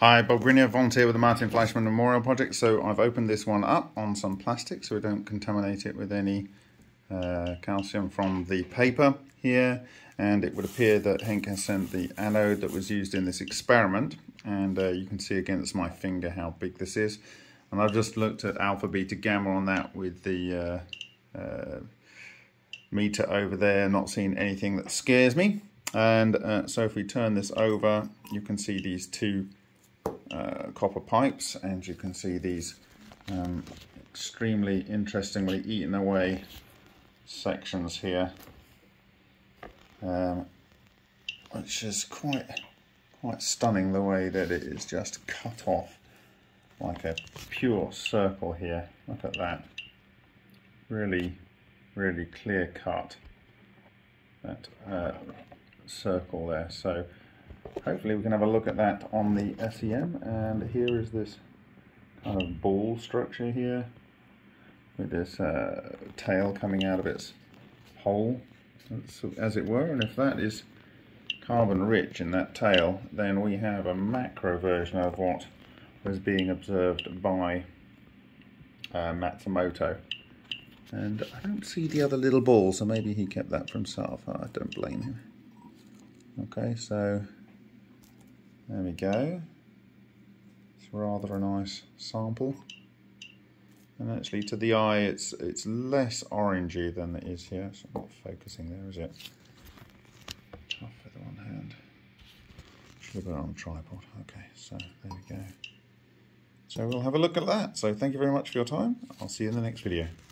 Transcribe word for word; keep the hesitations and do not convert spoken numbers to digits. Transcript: Hi, Bob Greenyer, volunteer with the Martin Fleischmann Memorial Project. So I've opened this one up on some plastic so we don't contaminate it with any uh, calcium from the paper here. And it would appear that Henk has sent the anode that was used in this experiment. And uh, you can see against my finger how big this is. And I've just looked at alpha, beta, gamma on that with the uh, uh, meter over there, not seen anything that scares me. And uh, so if we turn this over, you can see these two Uh, copper pipes, and you can see these um, extremely interestingly eaten away sections here, um, which is quite quite stunning the way that it is just cut off like a pure circle here. Look at that, really really clear cut, that uh, circle there. So hopefully we can have a look at that on the S E M. And here is this kind of ball structure here with this uh, tail coming out of its hole, as it were. And if that is carbon rich in that tail, then we have a macro version of what was being observed by uh, Matsumoto. And I don't see the other little ball, so maybe he kept that for himself. I don't blame him. Okay, so there we go. It's rather a nice sample, and actually to the eye it's it's less orangey than it is here. It's not focusing there, is it? Tough with one hand. Should have put it on a tripod. Okay, so there we go. So we'll have a look at that. So thank you very much for your time. I'll see you in the next video.